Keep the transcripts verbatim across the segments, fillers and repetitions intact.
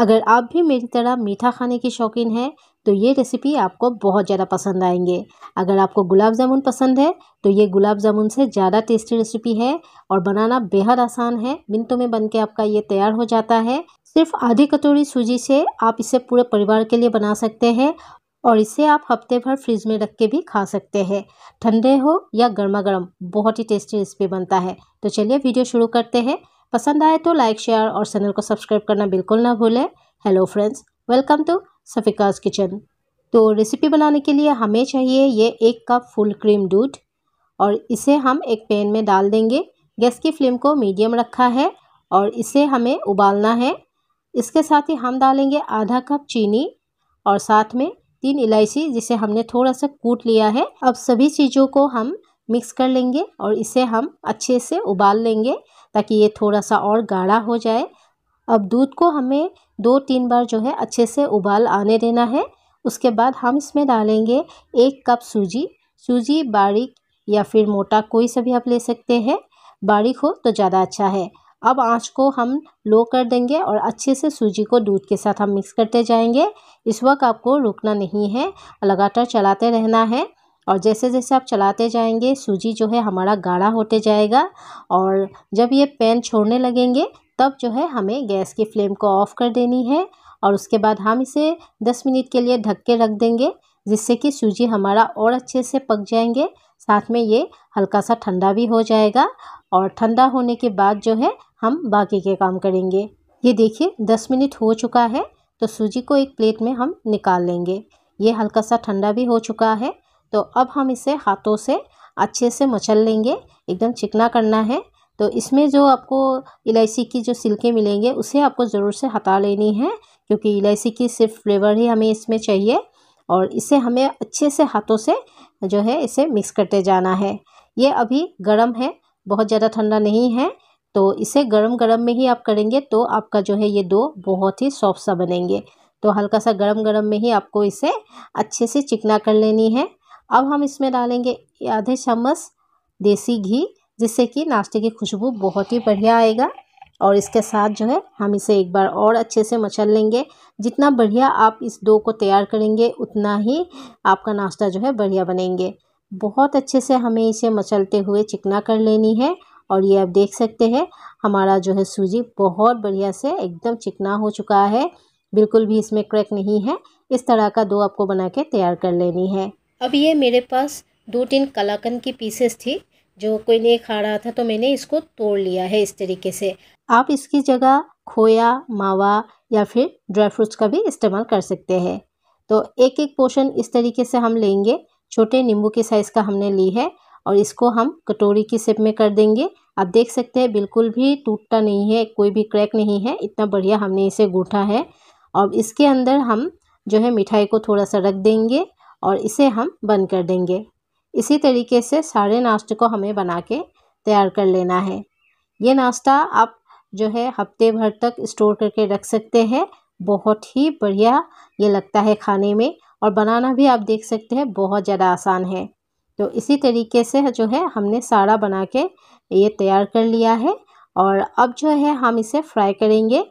अगर आप भी मेरी तरह मीठा खाने की शौकीन हैं तो ये रेसिपी आपको बहुत ज़्यादा पसंद आएंगे। अगर आपको गुलाब जामुन पसंद है तो ये गुलाब जामुन से ज़्यादा टेस्टी रेसिपी है और बनाना बेहद आसान है। मिनटों में बनके आपका ये तैयार हो जाता है। सिर्फ आधी कटोरी सूजी से आप इसे पूरे परिवार के लिए बना सकते हैं और इसे आप हफ्ते भर फ्रिज में रख के भी खा सकते हैं। ठंडे हो या गर्मा गर्म बहुत ही टेस्टी रेसिपी बनता है। तो चलिए वीडियो शुरू करते हैं। पसंद आए तो लाइक शेयर और चैनल को सब्सक्राइब करना बिल्कुल ना भूलें। Hello friends, welcome to Safika's kitchen. तो रेसिपी बनाने के लिए हमें चाहिए ये एक कप फुल क्रीम दूध और इसे हम एक पैन में डाल देंगे। गैस की फ्लेम को मीडियम रखा है और इसे हमें उबालना है। इसके साथ ही हम डालेंगे आधा कप चीनी और साथ में तीन इलायची जिसे हमने थोड़ा सा कूट लिया है। अब सभी चीज़ों को हम मिक्स कर लेंगे और इसे हम अच्छे से उबाल लेंगे ताकि ये थोड़ा सा और गाढ़ा हो जाए। अब दूध को हमें दो तीन बार जो है अच्छे से उबाल आने देना है। उसके बाद हम इसमें डालेंगे एक कप सूजी। सूजी बारीक या फिर मोटा कोई सा भी आप ले सकते हैं, बारीक हो तो ज़्यादा अच्छा है। अब आंच को हम लो कर देंगे और अच्छे से सूजी को दूध के साथ हम मिक्स करते जाएंगे। इस वक्त आपको रुकना नहीं है, लगातार चलाते रहना है। और जैसे जैसे आप चलाते जाएंगे सूजी जो है हमारा गाढ़ा होते जाएगा और जब ये पैन छोड़ने लगेंगे तब जो है हमें गैस की फ्लेम को ऑफ कर देनी है। और उसके बाद हम इसे दस मिनट के लिए ढक के रख देंगे जिससे कि सूजी हमारा और अच्छे से पक जाएंगे। साथ में ये हल्का सा ठंडा भी हो जाएगा और ठंडा होने के बाद जो है हम बाकी के काम करेंगे। ये देखिए दस मिनट हो चुका है तो सूजी को एक प्लेट में हम निकाल लेंगे। ये हल्का सा ठंडा भी हो चुका है तो अब हम इसे हाथों से अच्छे से मचल लेंगे। एकदम चिकना करना है तो इसमें जो आपको इलायची की जो छिलके मिलेंगे उसे आपको ज़रूर से हटा लेनी है क्योंकि इलायची की सिर्फ फ्लेवर ही हमें इसमें चाहिए। और इसे हमें अच्छे से हाथों से जो है इसे मिक्स करते जाना है। ये अभी गर्म है, बहुत ज़्यादा ठंडा नहीं है तो इसे गरम गरम में ही आप करेंगे तो आपका जो है ये डो बहुत ही सॉफ्ट सा बनेंगे। तो हल्का सा गरम गरम में ही आपको इसे अच्छे से चिकना कर लेनी है। अब हम इसमें डालेंगे आधे चम्मच देसी घी जिससे कि नाश्ते की खुशबू बहुत ही बढ़िया आएगा। और इसके साथ जो है हम इसे एक बार और अच्छे से मचल लेंगे। जितना बढ़िया आप इस डो को तैयार करेंगे उतना ही आपका नाश्ता जो है बढ़िया बनेंगे। बहुत अच्छे से हमें इसे मचलते हुए चिकना कर लेनी है। और ये आप देख सकते हैं हमारा जो है सूजी बहुत बढ़िया से एकदम चिकना हो चुका है, बिल्कुल भी इसमें क्रैक नहीं है। इस तरह का डो आपको बना के तैयार कर लेनी है। अब ये मेरे पास दो तीन कलाकंद की पीसेस थी जो कोई नहीं खा रहा था तो मैंने इसको तोड़ लिया है इस तरीके से। आप इसकी जगह खोया, मावा या फिर ड्राई फ्रूट्स का भी इस्तेमाल कर सकते हैं। तो एक एक पोर्शन इस तरीके से हम लेंगे। छोटे नींबू के साइज़ का हमने ली है और इसको हम कटोरी की शेप में कर देंगे। आप देख सकते हैं बिल्कुल भी टूटता नहीं है, कोई भी क्रैक नहीं है, इतना बढ़िया हमने इसे गूँथा है। और इसके अंदर हम जो है मिठाई को थोड़ा सा रख देंगे और इसे हम बंद कर देंगे। इसी तरीके से सारे नाश्ते को हमें बना के तैयार कर लेना है। ये नाश्ता आप जो है हफ्ते भर तक स्टोर करके रख सकते हैं। बहुत ही बढ़िया ये लगता है खाने में और बनाना भी आप देख सकते हैं बहुत ज़्यादा आसान है। तो इसी तरीके से जो है हमने सारा बना के ये तैयार कर लिया है। और अब जो है हम इसे फ्राई करेंगे।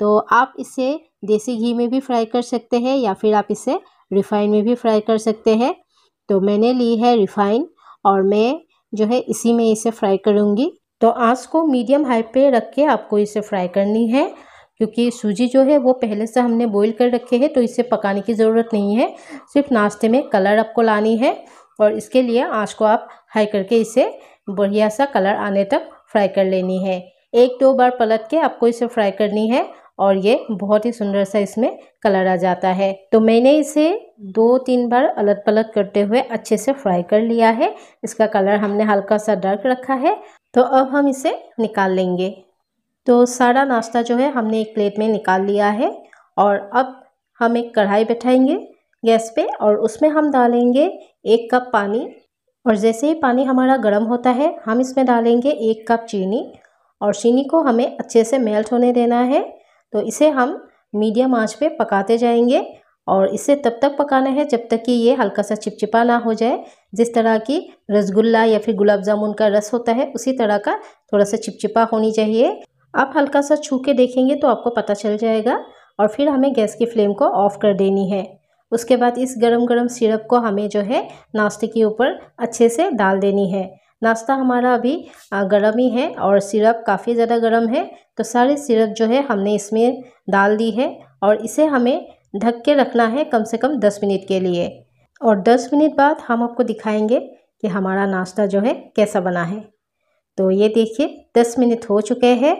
तो आप इसे देसी घी में भी फ्राई कर सकते हैं या फिर आप इसे रिफ़ाइन में भी फ्राई कर सकते हैं। तो मैंने ली है रिफ़ाइन और मैं जो है इसी में इसे फ्राई करूँगी। तो आंच को मीडियम हाई पे रख के आपको इसे फ्राई करनी है क्योंकि सूजी जो है वो पहले से हमने बॉईल कर रखे हैं तो इसे पकाने की ज़रूरत नहीं है। सिर्फ नाश्ते में कलर आपको लानी है और इसके लिए आंच को आप हाई करके इसे बढ़िया सा कलर आने तक फ्राई कर लेनी है। एक दो बार पलट के आपको इसे फ्राई करनी है और ये बहुत ही सुंदर सा इसमें कलर आ जाता है। तो मैंने इसे दो तीन बार अलट पलट करते हुए अच्छे से फ्राई कर लिया है। इसका कलर हमने हल्का सा डार्क रखा है तो अब हम इसे निकाल लेंगे। तो सारा नाश्ता जो है हमने एक प्लेट में निकाल लिया है। और अब हम एक कढ़ाई बैठाएंगे गैस पे और उसमें हम डालेंगे एक कप पानी। और जैसे ही पानी हमारा गर्म होता है हम इसमें डालेंगे एक कप चीनी और चीनी को हमें अच्छे से मेल्ट होने देना है। तो इसे हम मीडियम आंच पे पकाते जाएंगे और इसे तब तक पकाना है जब तक कि ये हल्का सा चिपचिपा ना हो जाए। जिस तरह की रसगुल्ला या फिर गुलाब जामुन का रस होता है उसी तरह का थोड़ा सा चिपचिपा होनी चाहिए। आप हल्का सा छू के देखेंगे तो आपको पता चल जाएगा। और फिर हमें गैस की फ्लेम को ऑफ कर देनी है। उसके बाद इस गरम गरम सिरप को हमें जो है नाश्ते के ऊपर अच्छे से डाल देनी है। नाश्ता हमारा अभी गर्म ही है और सिरप काफ़ी ज़्यादा गर्म है, तो सारे सिरप जो है हमने इसमें डाल दी है और इसे हमें ढक के रखना है कम से कम दस मिनट के लिए। और दस मिनट बाद हम आपको दिखाएंगे कि हमारा नाश्ता जो है कैसा बना है। तो ये देखिए दस मिनट हो चुके हैं,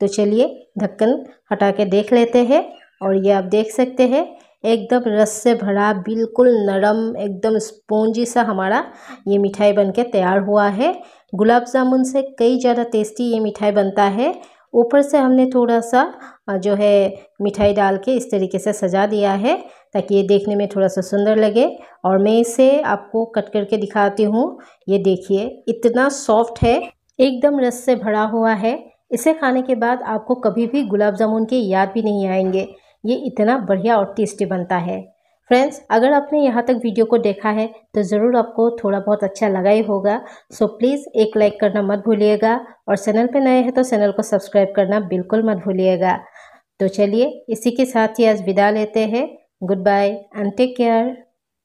तो चलिए ढक्कन हटा के देख लेते हैं। और ये आप देख सकते हैं एकदम रस से भरा, बिल्कुल नरम, एकदम स्पॉन्जी सा हमारा ये मिठाई बनके तैयार हुआ है। गुलाब जामुन से कई ज़्यादा टेस्टी ये मिठाई बनता है। ऊपर से हमने थोड़ा सा जो है मिठाई डाल के इस तरीके से सजा दिया है ताकि ये देखने में थोड़ा सा सुंदर लगे। और मैं इसे आपको कट करके दिखाती हूँ। ये देखिए इतना सॉफ्ट है, एकदम रस से भरा हुआ है। इसे खाने के बाद आपको कभी भी गुलाब जामुन की याद भी नहीं आएंगे। ये इतना बढ़िया और टेस्टी बनता है। फ्रेंड्स, अगर आपने यहाँ तक वीडियो को देखा है तो ज़रूर आपको थोड़ा बहुत अच्छा लगा ही होगा। सो प्लीज़ एक लाइक करना मत भूलिएगा और चैनल पे नए हैं तो चैनल को सब्सक्राइब करना बिल्कुल मत भूलिएगा। तो चलिए इसी के साथ ही आज विदा लेते हैं। Good bye and take care.